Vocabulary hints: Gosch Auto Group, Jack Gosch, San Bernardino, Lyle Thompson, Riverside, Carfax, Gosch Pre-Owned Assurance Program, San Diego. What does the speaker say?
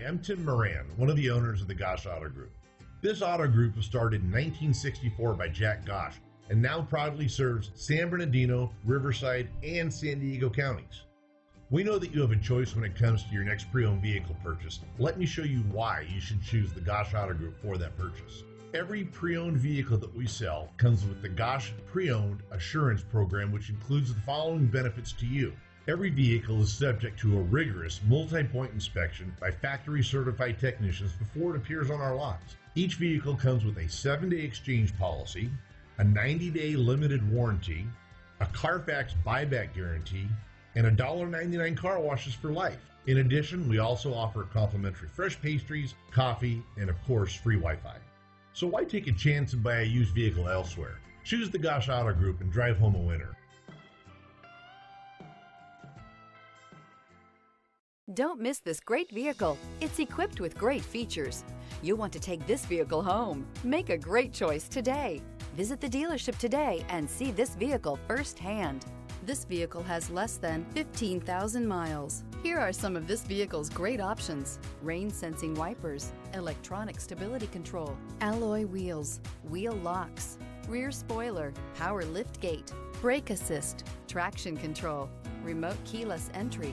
Hi, I'm Tim Moran, one of the owners of the Gosch Auto Group. This auto group was started in 1964 by Jack Gosch and now proudly serves San Bernardino, Riverside, and San Diego counties. We know that you have a choice when it comes to your next pre-owned vehicle purchase. Let me show you why you should choose the Gosch Auto Group for that purchase. Every pre-owned vehicle that we sell comes with the Gosch Pre-Owned Assurance Program, which includes the following benefits to you. Every vehicle is subject to a rigorous multi-point inspection by factory certified technicians before it appears on our lots. Each vehicle comes with a 7-day exchange policy, a 90-day limited warranty, a Carfax buyback guarantee, and a $1.99 car washes for life. In addition, we also offer complimentary fresh pastries, coffee, and of course, free Wi-Fi. So why take a chance and buy a used vehicle elsewhere? Choose the Gosch Auto Group and drive home a winner. Don't miss this great vehicle. It's equipped with great features. You'll want to take this vehicle home. Make a great choice today. Visit the dealership today and see this vehicle firsthand. This vehicle has less than 15,000 miles. Here are some of this vehicle's great options: rain sensing wipers, electronic stability control, alloy wheels, wheel locks, rear spoiler, power liftgate, brake assist, traction control, remote keyless entry,